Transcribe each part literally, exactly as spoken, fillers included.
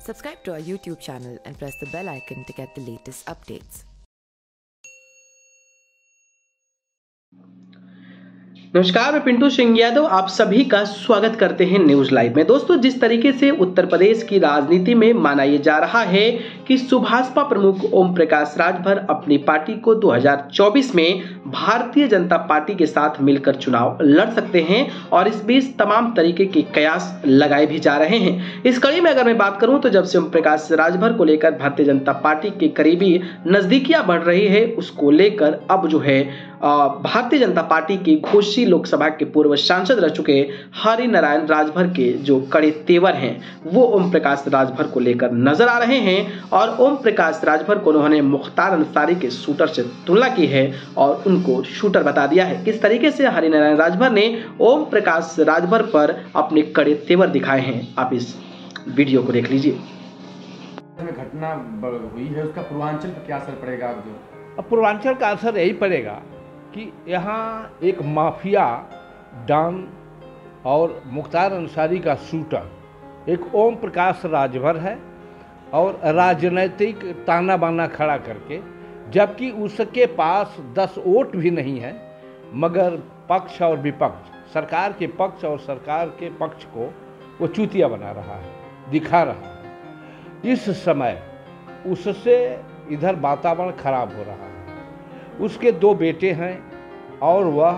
Subscribe to our YouTube channel and press the bell icon to get the latest updates. नमस्कार, मैं पिंटू सिंह यादव आप सभी का स्वागत करते हैं न्यूज लाइव में। दोस्तों, जिस तरीके से उत्तर प्रदेश की राजनीति में माना ये जा रहा है कि सुभाषपा प्रमुख ओम प्रकाश राजभर अपनी पार्टी को दो हज़ार चौबीस में भारतीय जनता पार्टी के साथ मिलकर चुनाव लड़ सकते हैं और इस बीच तमाम तरीके के कयास लगाए भी जा रहे हैं। इस कड़ी में अगर मैं बात करूं तो जब से ओम प्रकाश राजभर को लेकर भारतीय जनता पार्टी के करीबी नजदीकियां बढ़ रही है, उसको लेकर अब जो है भारतीय जनता पार्टी की घोषित लोकसभा के पूर्व सांसद रह चुके हरिनारायण राजभर के जो कड़े तेवर हैं वो ओम प्रकाश राजभर को लेकर नजर आ रहे हैं और ओम प्रकाश राजभर को उन्होंने मुख्तार अंसारी के शूटर से तुलना की है और उनको शूटर बता दिया है। किस तरीके से हरिनारायण राजभर ने ओम प्रकाश राजभर पर अपने कड़े तेवर दिखाए हैं, आप इस वीडियो को देख लीजिए। घटना हुई है, उसका पूर्वांचल पर क्या असर पड़ेगा? अब पूर्वांचल का असर यही पड़ेगा कि यहाँ एक माफिया डॉन और मुख्तार अंसारी का शूटर एक ओम प्रकाश राजभर है और राजनीतिक ताना बाना खड़ा करके, जबकि उसके पास दस वोट भी नहीं है, मगर पक्ष और विपक्ष, सरकार के पक्ष और सरकार के पक्ष को वो चूतिया बना रहा है, दिखा रहा है। इस समय उससे इधर वातावरण खराब हो रहा है। उसके दो बेटे हैं और वह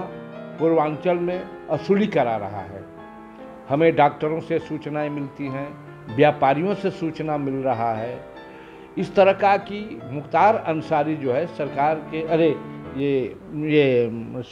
पूर्वांचल में असुली करा रहा है। हमें डॉक्टरों से सूचनाएं मिलती हैं, व्यापारियों से सूचना मिल रहा है इस तरह का कि मुख्तार अंसारी जो है सरकार के, अरे ये ये